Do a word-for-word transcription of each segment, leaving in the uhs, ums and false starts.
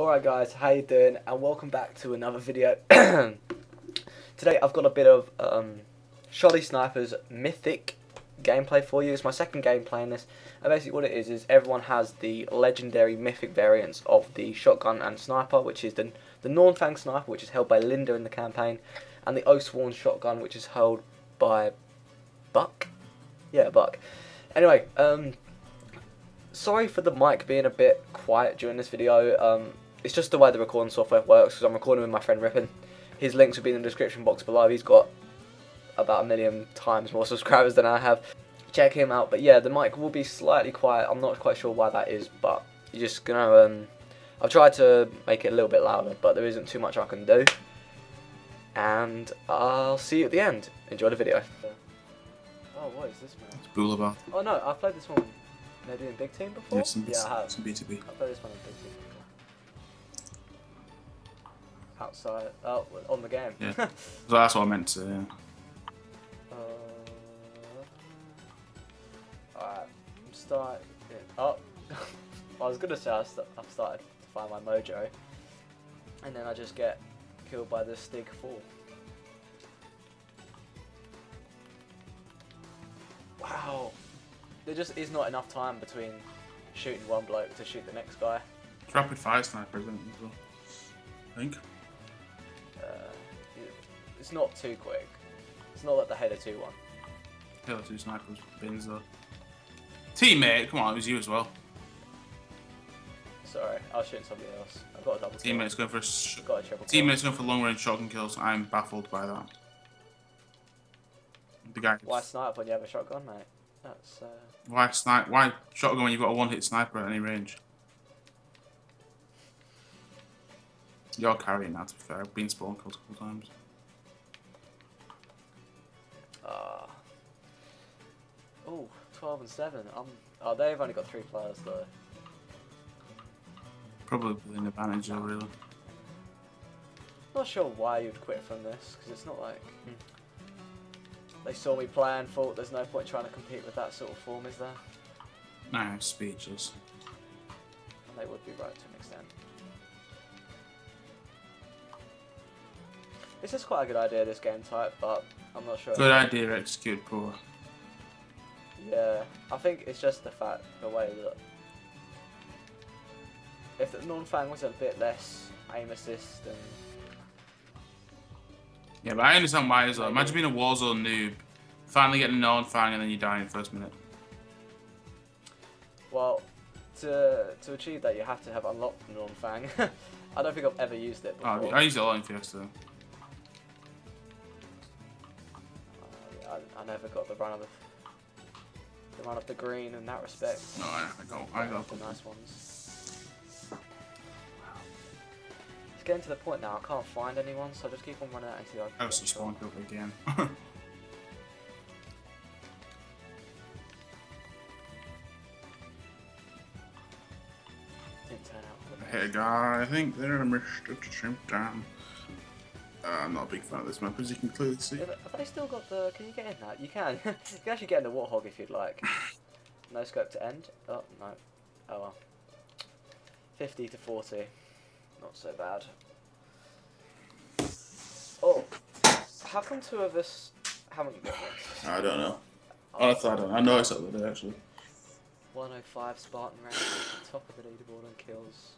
Alright guys, how you doing, and welcome back to another video. Today I've got a bit of um, Shotty Sniper's Mythic gameplay for you. It's my second game playing this, and basically what it is is everyone has the legendary mythic variants of the shotgun and sniper, which is the, the Nornfang sniper, which is held by Linda in the campaign, and the Osworn shotgun, which is held by Buck? Yeah, Buck. Anyway, um... sorry for the mic being a bit quiet during this video. Um, it's just the way the recording software works, because I'm recording with my friend Rhippin. His links will be in the description box below. He's got about a million times more subscribers than I have. Check him out. But yeah, the mic will be slightly quiet. I'm not quite sure why that is, but you're just gonna... Um, I've tried to make it a little bit louder, but there isn't too much I can do. And I'll see you at the end. Enjoy the video. Oh, what is this, man? It's Boulevard. Oh no, I've played this one. Maybe in Big Team before? Yeah, some, yeah I have. Some B two B. I've played this one in Big Team before. Outside, oh, on the game. Yeah, so that's what I meant to, yeah. Uh, Alright, I'm starting, oh, I was going to say I st I've started to find my mojo, and then I just get killed by this Stig fool. Wow. There just is not enough time between shooting one bloke to shoot the next guy. It's rapid fire sniper, isn't it, as well? I think. Uh, it's not too quick. It's not like the Header two one. Header two snipers bins though. Teammate, come on, it was you as well. Sorry, I was shooting somebody else. I've got a double kill. Teammate's going for a sh got a triple kill. Teammate's going for long range shotgun kills. I'm baffled by that. The guy. Why snipe when you have a shotgun, mate? That's, uh... Why snipe? Why shotgun when you've got a one-hit sniper at any range? You're carrying that, to be fair. I've been spawned a couple times. Ah. Uh, oh, twelve and seven. Um. Oh, they've only got three players though. Probably an advantage, though, really. Not sure why you'd quit from this, because it's not like. Hmm. They saw me play and thought there's no point trying to compete with that sort of form, is there? No, speeches. And they would be right to an extent. This is quite a good idea, this game type, but I'm not sure. Good idea, execute poor. Yeah, I think it's just the fact, the way that... If the Nornfang was a bit less aim assist and... Yeah, but I understand why as well. Imagine being a Warzone noob, finally getting a Nornfang, and then you die in the first minute. Well, to to achieve that, you have to have unlocked the Nornfang. I don't think I've ever used it before. Oh, I used it a lot in Fiesta. Uh, yeah, I, I never got the run of the, the run of the green in that respect. No, I, I got I got the nice ones. It's getting to the point now, I can't find anyone, so I just keep on running out into the open. I was just spawned over again. Didn't turn out. Hey guy, I think they're a mistook to trim down. Uh, I'm not a big fan of this map, as you can clearly see. Yeah, have they still got the... can you get in that? You can. You can actually get in the Warthog if you'd like. No scope to end. Oh, no. Oh well. fifty to forty. Not so bad. Oh, how come two of us haven't got this? I don't know. Honestly, I don't know. I noticed that the day actually. one oh five Spartan rank, top of the leaderboard on kills.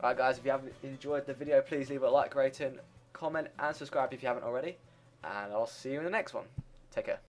Alright guys, if you haven't enjoyed the video, please leave a like, rating, comment and subscribe if you haven't already. And I'll see you in the next one. Take care.